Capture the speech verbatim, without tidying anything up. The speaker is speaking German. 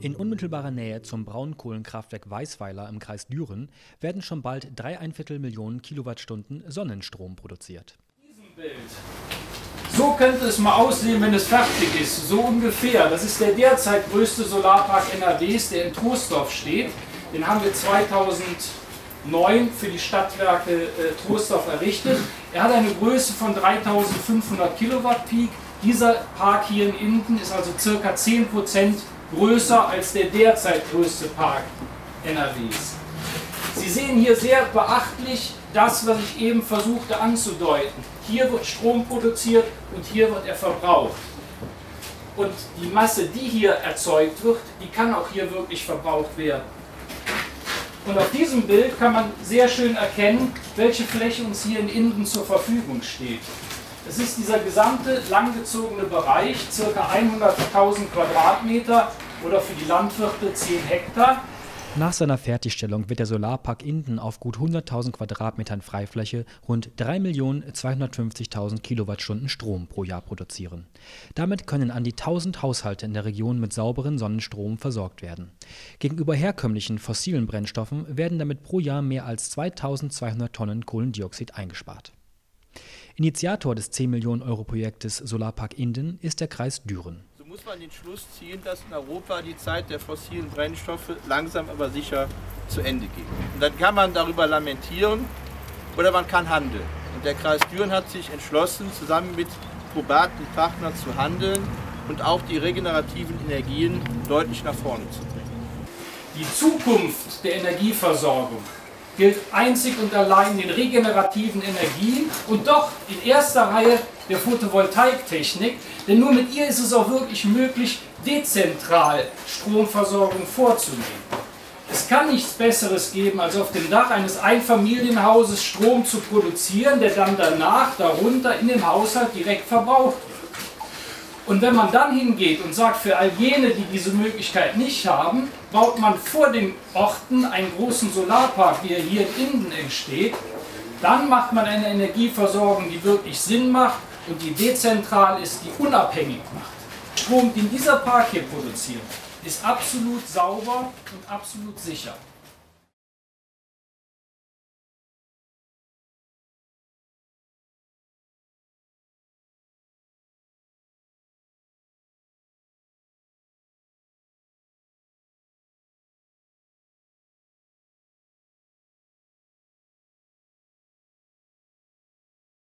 In unmittelbarer Nähe zum Braunkohlenkraftwerk Weisweiler im Kreis Düren werden schon bald drei Komma fünf Millionen Kilowattstunden Sonnenstrom produziert. So könnte es mal aussehen, wenn es fertig ist, so ungefähr. Das ist der derzeit größte Solarpark N R Ws, der in Troisdorf steht. Den haben wir zweitausendneun für die Stadtwerke äh, Troisdorf errichtet. Er hat eine Größe von dreitausendfünfhundert Kilowatt Peak. Dieser Park hier in Inden ist also ca. zehn Prozent größer als der derzeit größte Park N R Ws. Sie sehen hier sehr beachtlich das, was ich eben versuchte anzudeuten. Hier wird Strom produziert und hier wird er verbraucht. Und die Masse, die hier erzeugt wird, die kann auch hier wirklich verbraucht werden. Und auf diesem Bild kann man sehr schön erkennen, welche Fläche uns hier in Inden zur Verfügung steht. Es ist dieser gesamte langgezogene Bereich, ca. hunderttausend Quadratmeter oder für die Landwirte zehn Hektar. Nach seiner Fertigstellung wird der Solarpark Inden auf gut hunderttausend Quadratmetern Freifläche rund drei Millionen zweihundertfünfzigtausend Kilowattstunden Strom pro Jahr produzieren. Damit können an die tausend Haushalte in der Region mit sauberen Sonnenstrom versorgt werden. Gegenüber herkömmlichen fossilen Brennstoffen werden damit pro Jahr mehr als zweitausendzweihundert Tonnen Kohlendioxid eingespart. Initiator des zehn Millionen Euro Projektes Solarpark Inden ist der Kreis Düren. So muss man den Schluss ziehen, dass in Europa die Zeit der fossilen Brennstoffe langsam aber sicher zu Ende geht. Und dann kann man darüber lamentieren oder man kann handeln. Und der Kreis Düren hat sich entschlossen, zusammen mit probaten Partnern zu handeln und auch die regenerativen Energien deutlich nach vorne zu bringen. Die Zukunft der Energieversorgung gilt einzig und allein den regenerativen Energien und doch in erster Reihe der Photovoltaiktechnik, denn nur mit ihr ist es auch wirklich möglich, dezentral Stromversorgung vorzunehmen. Es kann nichts Besseres geben, als auf dem Dach eines Einfamilienhauses Strom zu produzieren, der dann danach darunter in dem Haushalt direkt verbraucht wird. Und wenn man dann hingeht und sagt, für all jene, die diese Möglichkeit nicht haben, baut man vor den Orten einen großen Solarpark, wie er hier in Inden entsteht, dann macht man eine Energieversorgung, die wirklich Sinn macht und die dezentral ist, die unabhängig macht. Strom, den dieser Park hier produziert, ist absolut sauber und absolut sicher.